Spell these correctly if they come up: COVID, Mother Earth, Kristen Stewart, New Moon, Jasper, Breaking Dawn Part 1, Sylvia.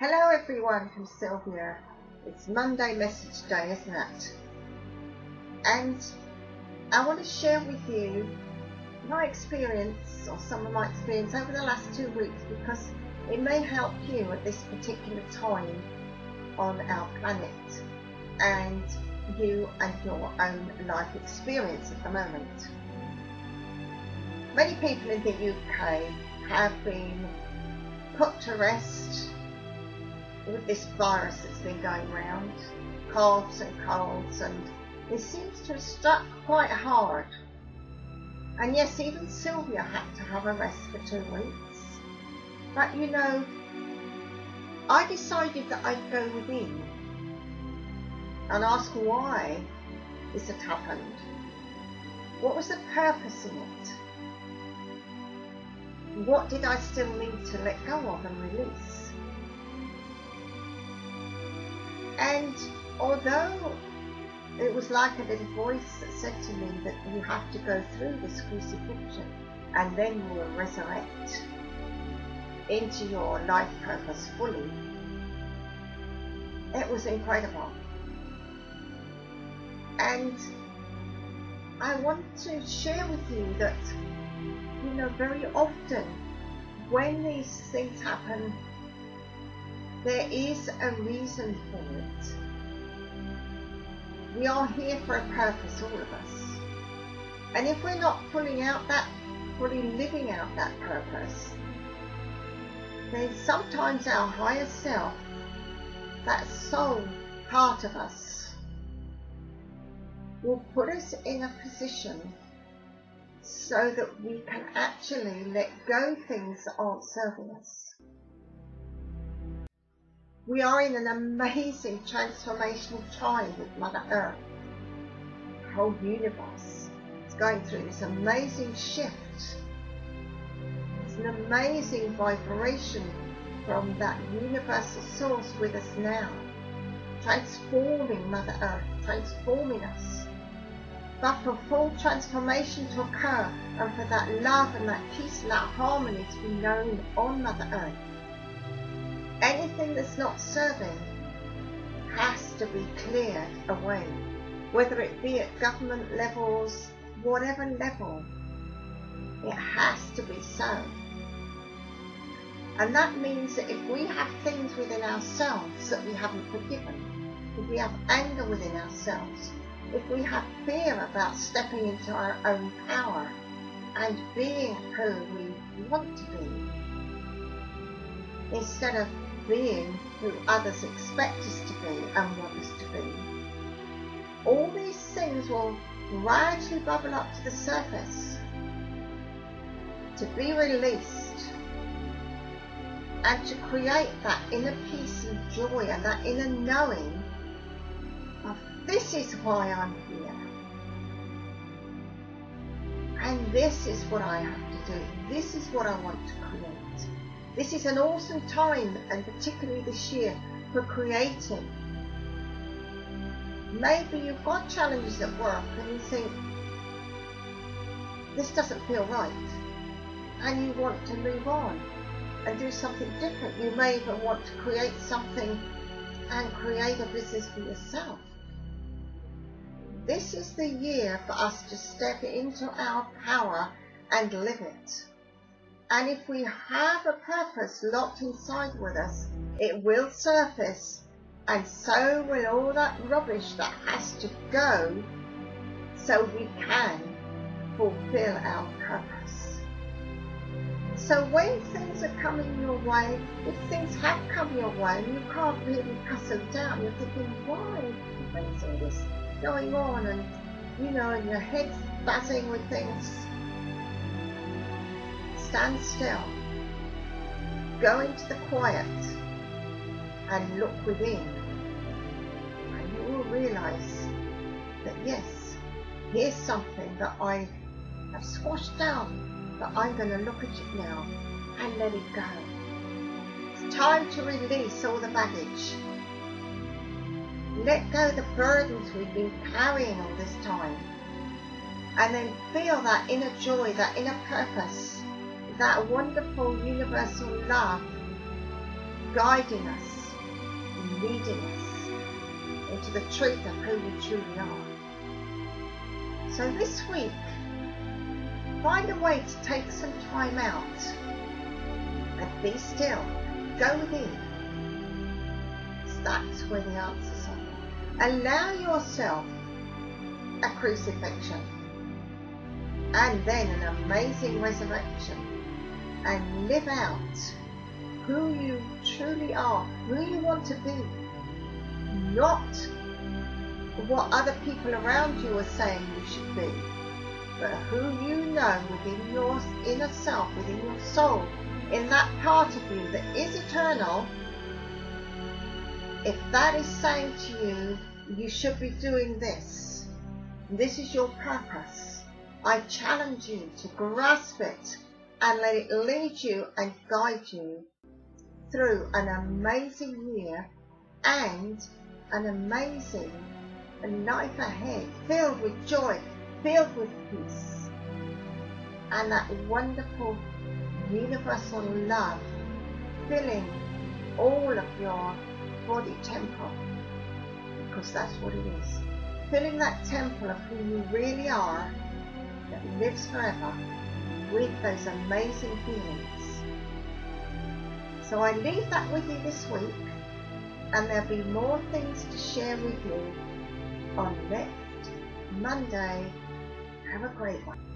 Hello everyone from Sylvia. It's Monday message day, isn't it? And I want to share with you my experience, or some of my experience over the last 2 weeks, because it may help you at this particular time on our planet and you and your own life experience at the moment. Many people in the UK have been put to rest with this virus that's been going around, coughs and colds, and it seems to have struck quite hard. And yes, even Sylvia had to have a rest for 2 weeks. But you know, I decided that I'd go within and ask why this had happened. What was the purpose in it? What did I still need to let go of and release? And although it was like a little voice that said to me that you have to go through this crucifixion and then you will resurrect into your life purpose fully, it was incredible. And I want to share with you that, you know, very often when these things happen, there is a reason for it. We are here for a purpose, all of us. And if we're not fully living out that purpose, then sometimes our higher self, that soul part of us, will put us in a position so that we can actually let go things that aren't serving us. We are in an amazing transformational time with Mother Earth. The whole universe is going through this amazing shift. It's an amazing vibration from that universal source with us now, transforming Mother Earth, transforming us. But for full transformation to occur, and for that love and that peace and that harmony to be known on Mother Earth, anything that's not serving has to be cleared away, whether it be at government levels, whatever level, it has to be so. And that means that if we have things within ourselves that we haven't forgiven, if we have anger within ourselves, if we have fear about stepping into our own power and being who we want to be, instead of being who others expect us to be and want us to be, all these things will gradually bubble up to the surface to be released and to create that inner peace and joy and that inner knowing of this is why I'm here, and this is what I have to do, this is what I want to create. This is an awesome time, and particularly this year, for creating. Maybe you've got challenges at work and you think, this doesn't feel right, and you want to move on and do something different. You may even want to create something and create a business for yourself. This is the year for us to step into our power and live it. And if we have a purpose locked inside with us, it will surface, and so will all that rubbish that has to go so we can fulfill our purpose. So when things are coming your way, if things have come your way and you can't really cuss them down, you're thinking, why is all this going on? And you know, and your head's buzzing with things. Stand still, go into the quiet and look within, and you will realise that yes, here's something that I have squashed down, but I'm going to look at it now and let it go. It's time to release all the baggage. Let go the burdens we've been carrying all this time, and then feel that inner joy, that inner purpose, that wonderful universal love guiding us and leading us into the truth of who we truly are. So this week, find a way to take some time out and be still. Go within. That's where the answers are. Allow yourself a crucifixion and then an amazing resurrection, and live out who you truly are, who you want to be, not what other people around you are saying you should be, but who you know within your inner self, within your soul, in that part of you that is eternal. If that is saying to you, you should be doing this, this is your purpose, I challenge you to grasp it and let it lead you and guide you through an amazing year and an amazing life ahead, filled with joy, filled with peace, and that wonderful universal love filling all of your body temple, because that's what it is, filling that temple of who you really are, that lives forever with those amazing feelings. So I leave that with you this week, and there'll be more things to share with you on next Monday. Have a great one.